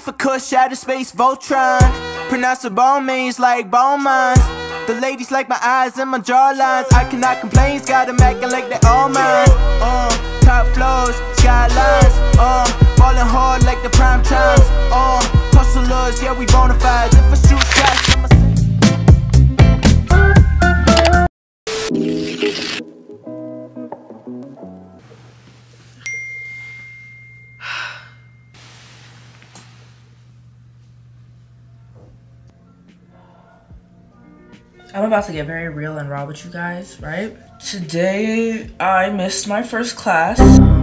for Kush, out of space, Voltron. Pronounceable means like bone mines. The ladies like my eyes and my jawlines. I cannot complain, got them acting like they all mine. Top floors, skylines. Ballin' hard like the prime times. Hustlers, yeah, we bonafides. If I shoot shots, I'ma say. I'm about to get very real and raw with you guys, right? Today, I missed my first class.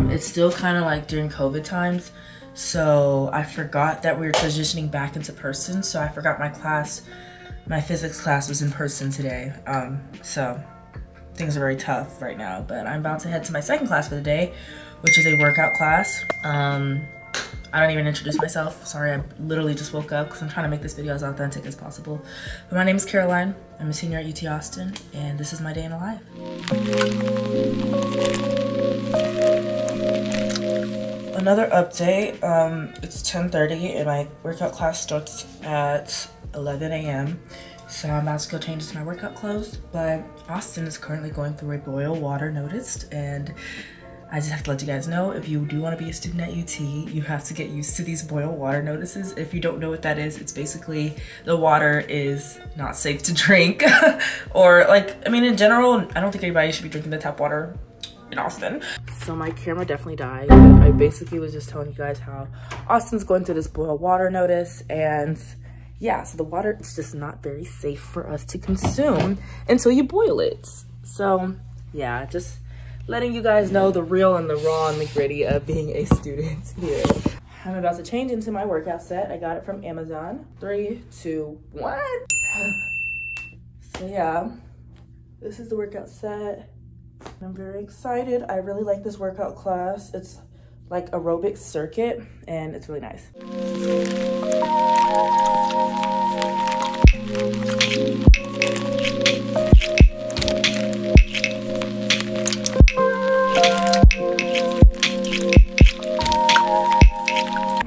It's still kind of like during COVID times, so I forgot that we were transitioning back into person, so I forgot my class. My physics class was in person today, so things are very tough right now, but I'm about to head to my second class for the day, which is a workout class. I don't even introduce myself. Sorry, I literally just woke up because I'm trying to make this video as authentic as possible. But my name is Caroline. I'm a senior at UT Austin, and this is my day in the life. Another update. It's 10:30, and my workout class starts at 11 a.m. So I'm about to go change into my workout clothes. But Austin is currently going through a boil water notice, and I just have to let you guys know, if you do want to be a student at UT, you have to get used to these boil water notices. If you don't know what that is, it's basically the water is not safe to drink. Or like, I mean, in general, I don't think anybody should be drinking the tap water in Austin. So my camera definitely died. I basically was just telling you guys how Austin's going through this boil water notice, and yeah, so the water is just not very safe for us to consume until you boil it. So yeah, just letting you guys know the real and the raw and the gritty of being a student here. I'm about to change into my workout set. I got it from Amazon. 3, 2, 1. So yeah, this is the workout set. I'm very excited. I really like this workout class. It's like aerobic circuit and it's really nice.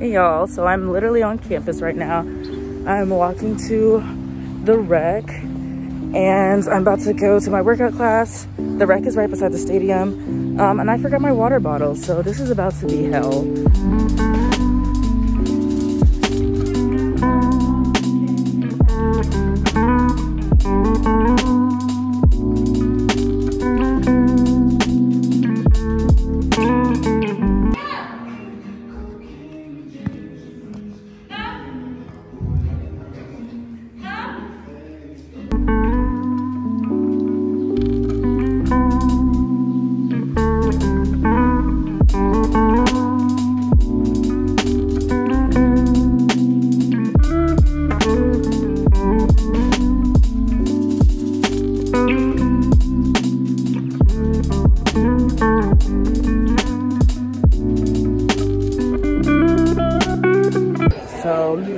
Y'all, so I'm literally on campus right now. I'm walking to the rec and I'm about to go to my workout class. The rec is right beside the stadium, and I forgot my water bottle, so this is about to be hell.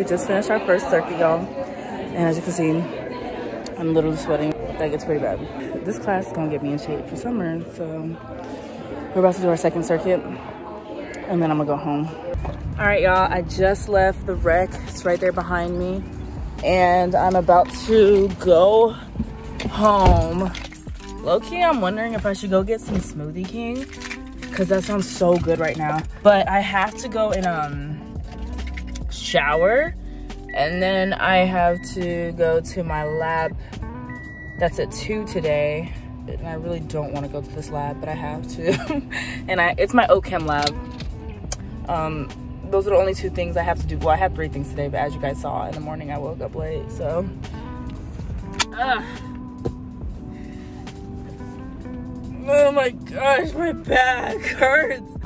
Just finished our first circuit, y'all, and as you can see, I'm literally sweating. Like, it's pretty bad. This class is gonna get me in shape for summer, so we're about to do our second circuit, and then I'm gonna go home. All right, y'all, I just left the rec. It's right there behind me, and I'm about to go home. Low-key, I'm wondering if I should go get some Smoothie King, because that sounds so good right now. But I have to go and shower. And then I have to go to my lab. That's at 2 today. And I really don't want to go to this lab, but I have to. And it's my OChem lab. Those are the only two things I have to do. Well, I have 3 things today, but as you guys saw in the morning, I woke up late, so. Oh my gosh, my back hurts.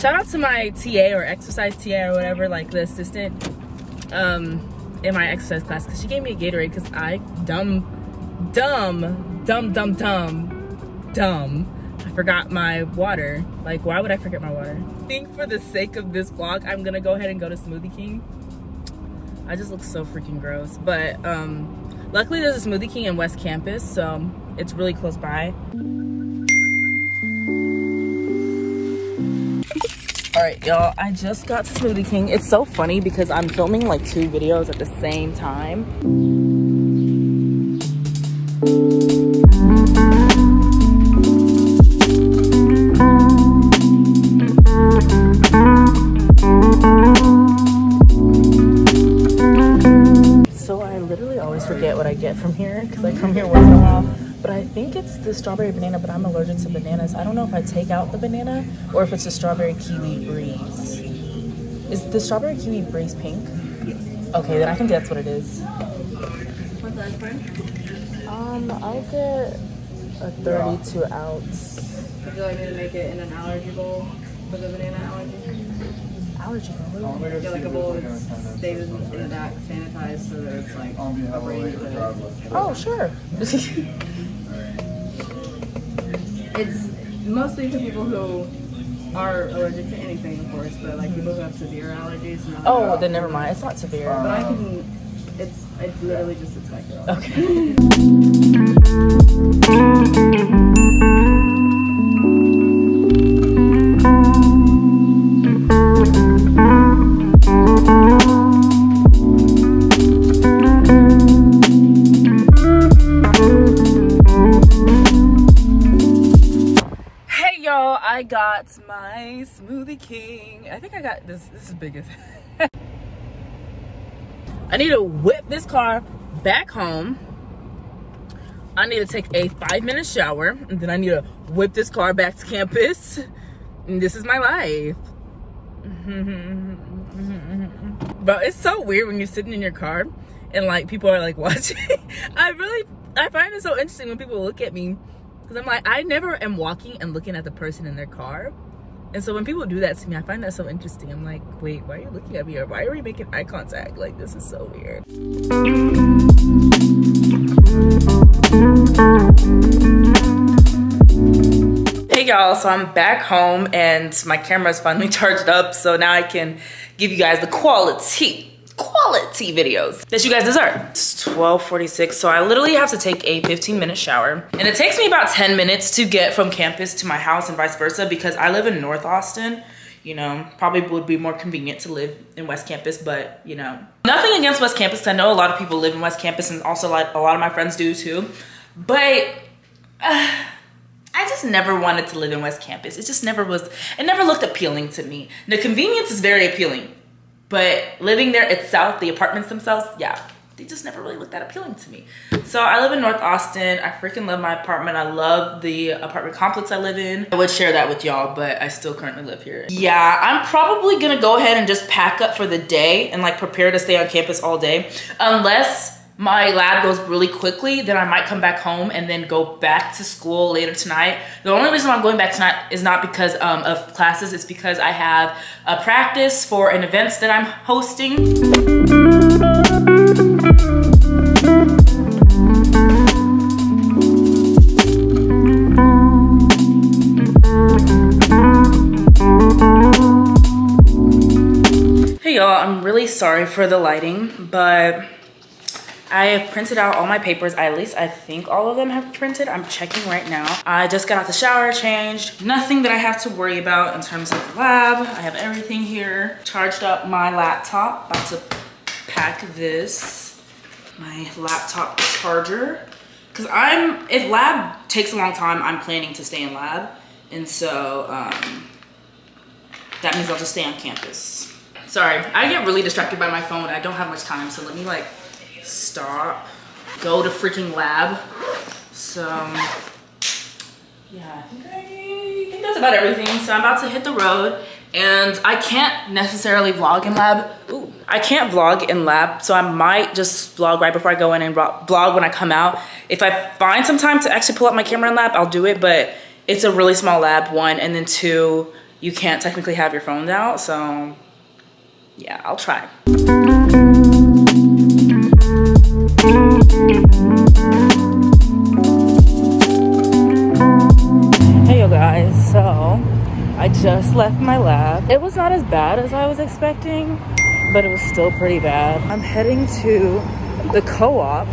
Shout out to my TA or exercise TA or whatever, like the assistant. In my exercise class, because she gave me a Gatorade, because I I forgot my water. Like, why would I forget my water? I think for the sake of this vlog, I'm gonna go ahead and go to Smoothie King. I just look so freaking gross, but luckily there's a Smoothie King in West Campus, so it's really close by. All right, y'all, I just got to Smoothie King. It's so funny because I'm filming like two videos at the same time. From here because I come here once in a while, but I think it's the strawberry banana, but I'm allergic to bananas. I don't know if I take out the banana or if it's a strawberry kiwi breeze. Is the strawberry kiwi breeze pink? Yes. Okay, then I think that's what it is. What's the ice cream? I'll get a 32 ounce. Would you like me to make it in an allergy bowl with a banana allergy? Allergy bowl? Yeah, like a bowl that's stated in that sanitized so that it's like a range of it. Oh, sure. It's mostly for people who are allergic to anything, of course, but like people who have severe allergies. And oh, well, then never mind. It's not severe. But I can, it's literally just a type of allergy. Okay. I got my Smoothie King. I think I got this. This is big as I need to whip this car back home. I need to take a 5-minute shower, and then I need to whip this car back to campus. And this is my life. But it's so weird when you're sitting in your car and like people are like watching. I find it so interesting when people look at me. Because I'm like, I never am walking and looking at the person in their car. And so when people do that to me, I find that so interesting. I'm like, wait, why are you looking at me? Or why are we making eye contact? Like, this is so weird. Hey y'all, so I'm back home and my camera's finally charged up. So now I can give you guys the quality videos that you guys deserve. It's 12:46, so I literally have to take a 15-minute shower. And it takes me about 10 minutes to get from campus to my house and vice versa because I live in North Austin. You know, probably would be more convenient to live in West Campus, but you know. Nothing against West Campus. I know a lot of people live in West Campus and also like a lot of my friends do too. But I just never wanted to live in West Campus. It just never was, it never looked appealing to me. The convenience is very appealing. But living there itself, the apartments themselves, yeah, they just never really looked that appealing to me. So I live in North Austin. I freaking love my apartment. I love the apartment complex I live in. I would share that with y'all, but I still currently live here. Yeah, I'm probably gonna go ahead and just pack up for the day and like prepare to stay on campus all day. Unless my lab goes really quickly, then I might come back home and then go back to school later tonight. The only reason I'm going back tonight is not because of classes, it's because I have a practice for an event that I'm hosting. Hey y'all, I'm really sorry for the lighting, but I have printed out all my papers, at least I think all of them have printed. I'm checking right now. I just got out the shower, changed. Nothing that I have to worry about in terms of the lab. I have everything here. Charged up my laptop, about to pack this. My laptop charger. Cause if lab takes a long time, I'm planning to stay in lab. And so that means I'll just stay on campus. Sorry, I get really distracted by my phone. I don't have much time, so let me like, stop, go to freaking lab. So yeah, I think that's about everything. So I'm about to hit the road and I can't necessarily vlog in lab. Ooh, I can't vlog in lab, so I might just vlog right before I go in and vlog when I come out. If I find some time to actually pull up my camera in lab, I'll do it, but it's a really small lab, one, and then two, you can't technically have your phone out, so yeah, I'll try. Hey you guys, so I just left my lab. It was not as bad as I was expecting, but it was still pretty bad. I'm heading to the co-op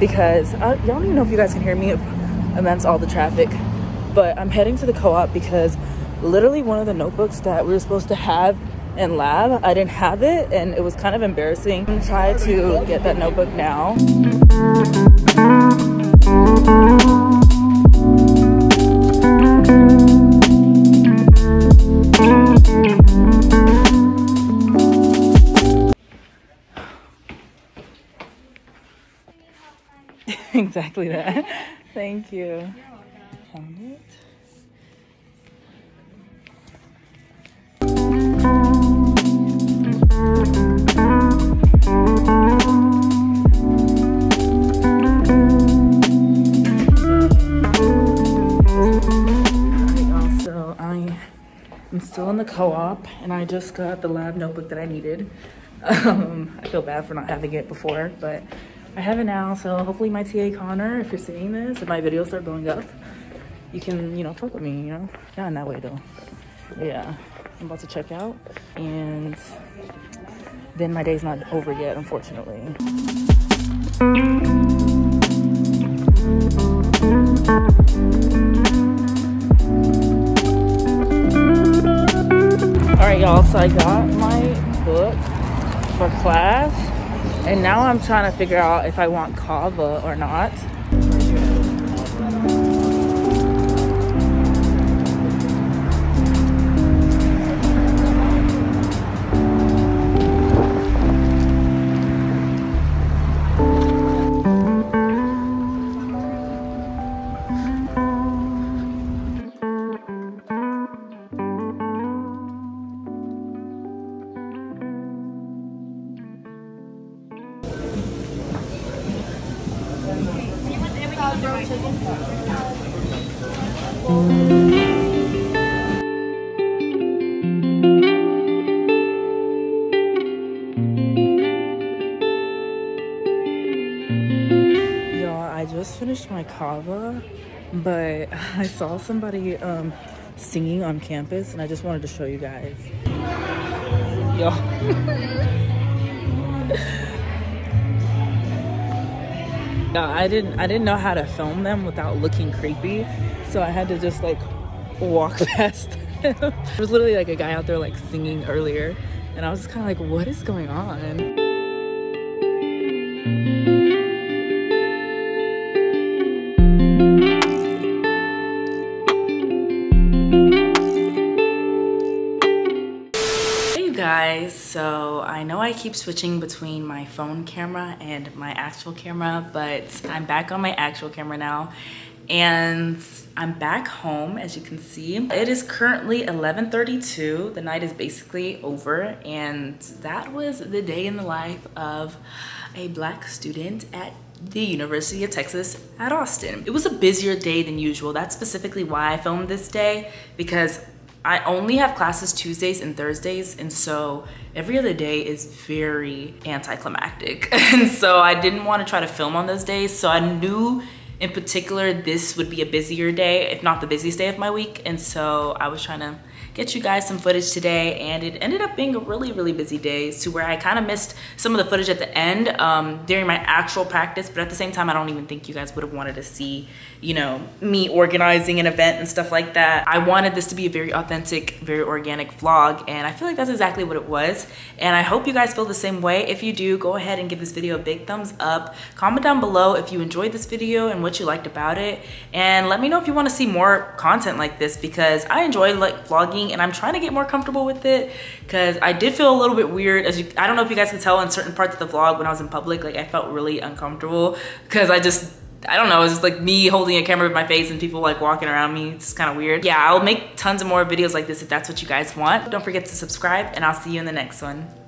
because y'all don't even know if you guys can hear me, and that's all the traffic, but I'm heading to the co-op because literally one of the notebooks that we were supposed to have in lab. I didn't have it, and it was kind of embarrassing. I'm trying to get that notebook now. Exactly that. Thank you. You're welcome. Alright, so I'm still in the co-op, and I just got the lab notebook that I needed. I feel bad for not having it before, but I have it now, so hopefully my TA Connor, if you're seeing this, if my videos start going up, you can, you know, fuck with me, you know? Not in that way, though. But yeah, I'm about to check out, and then my day's not over yet, unfortunately. All right, y'all, so I got my book for class. And now I'm trying to figure out if I want kava or not. My kava, but I saw somebody singing on campus, and I just wanted to show you guys. Yo. No, I didn't know how to film them without looking creepy, so I had to just like walk past them. There was literally like a guy out there like singing earlier, and I was just kind of like, what is going on? So I know I keep switching between my phone camera and my actual camera, but I'm back on my actual camera now, and I'm back home, as you can see. It is currently 11:32. The night is basically over, and that was the day in the life of a black student at the University of Texas at Austin. It was a busier day than usual. That's specifically why I filmed this day, because I only have classes Tuesdays and Thursdays, and so every other day is very anticlimactic. And so I didn't want to try to film on those days, so I knew in particular this would be a busier day, if not the busiest day of my week. And so I was trying to get you guys some footage today, and it ended up being a really busy day, to where I kind of missed some of the footage at the end during my actual practice. But at the same time, I don't even think you guys would have wanted to see, you know, me organizing an event and stuff like that. I wanted this to be a very authentic, very organic vlog, and I feel like that's exactly what it was. And I hope you guys feel the same way. If you do, go ahead and give this video a big thumbs up. Comment down below if you enjoyed this video and what you liked about it, and let me know if you want to see more content like this, because I enjoy like vlogging, and I'm trying to get more comfortable with it, because I did feel a little bit weird. I don't know if you guys can tell in certain parts of the vlog when I was in public, like I felt really uncomfortable, because I don't know, it's just like me holding a camera with my face and people like walking around me. It's just kind of weird. Yeah, I'll make tons of more videos like this if that's what you guys want. Don't forget to subscribe, and I'll see you in the next one.